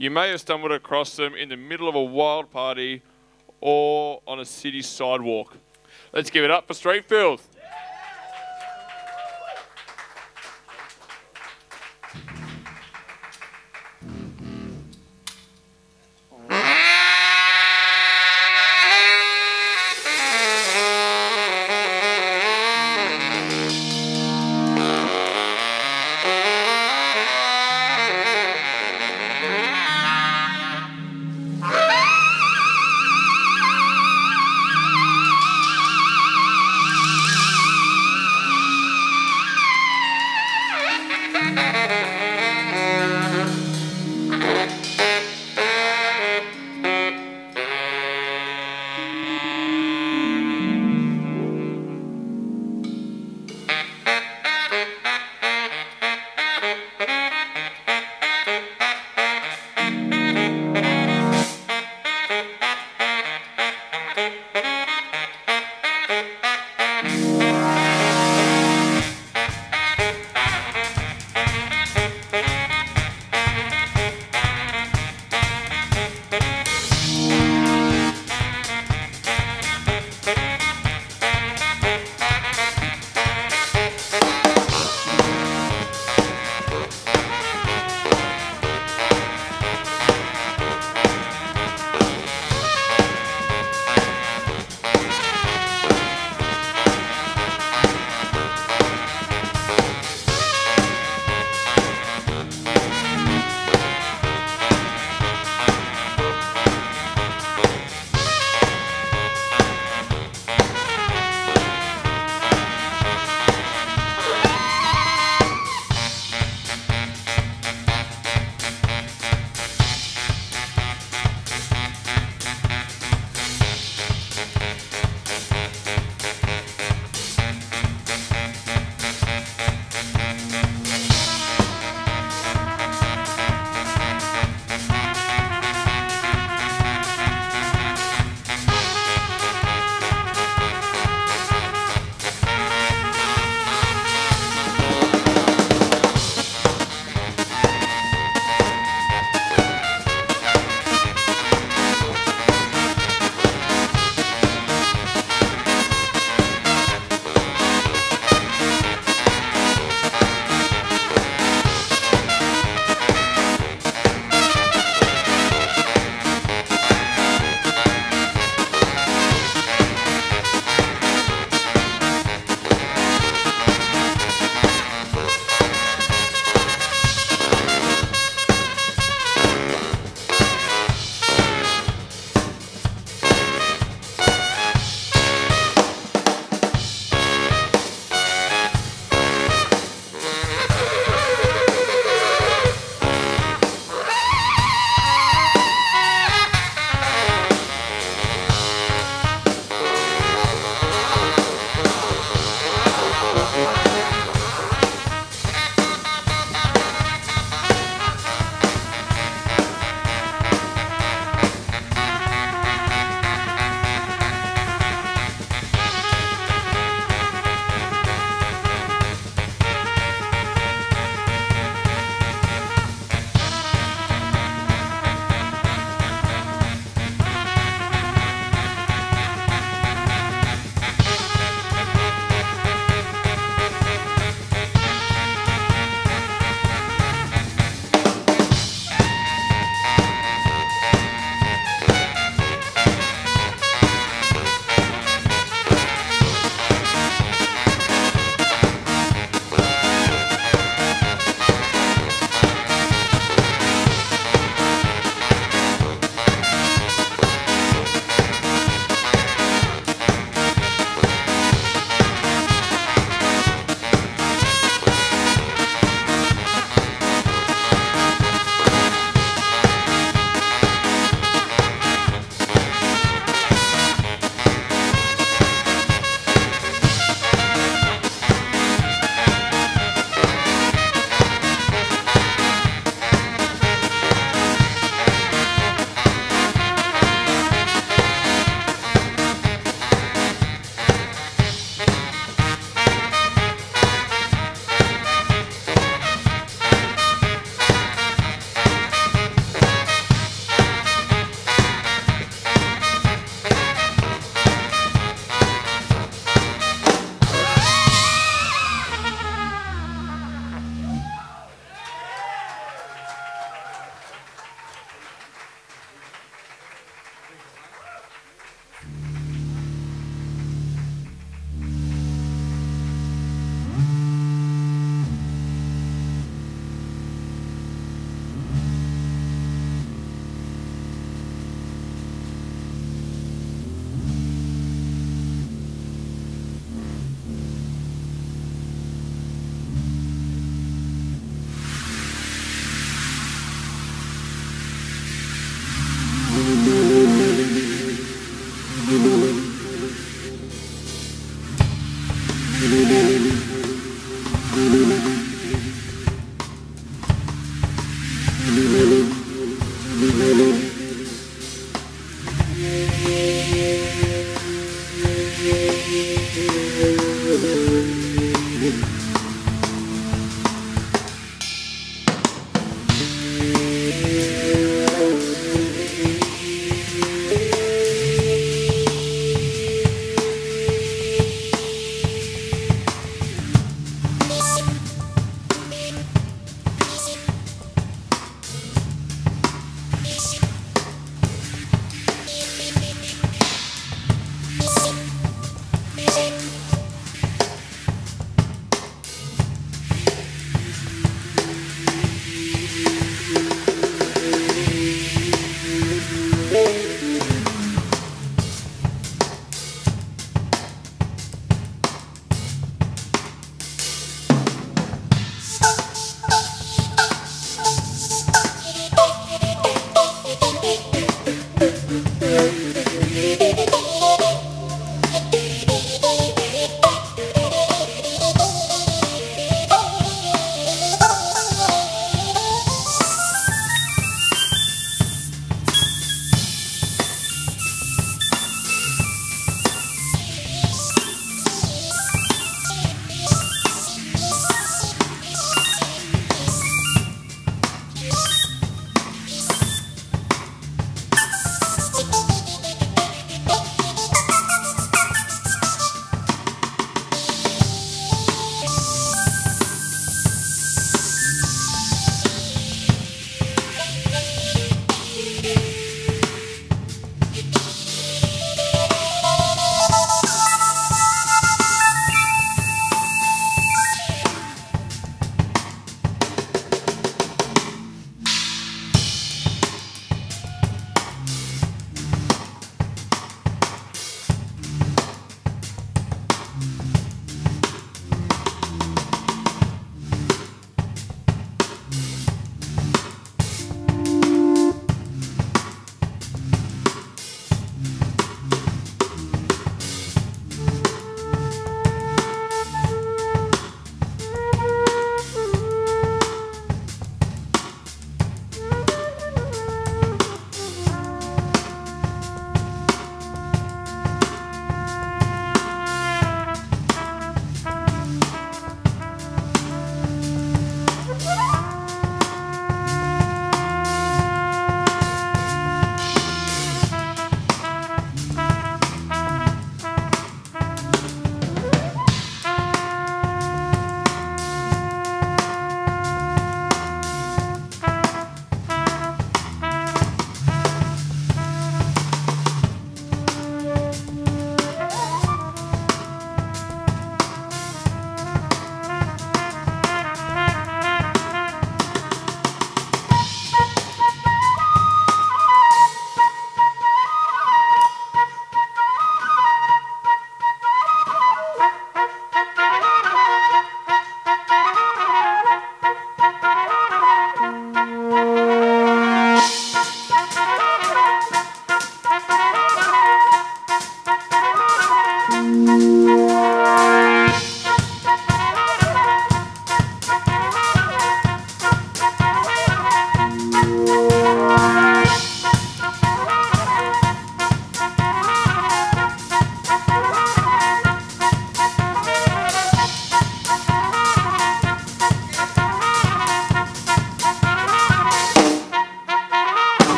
You may have stumbled across them in the middle of a wild party or on a city sidewalk. Let's give it up for Street Filth.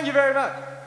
Thank you very much.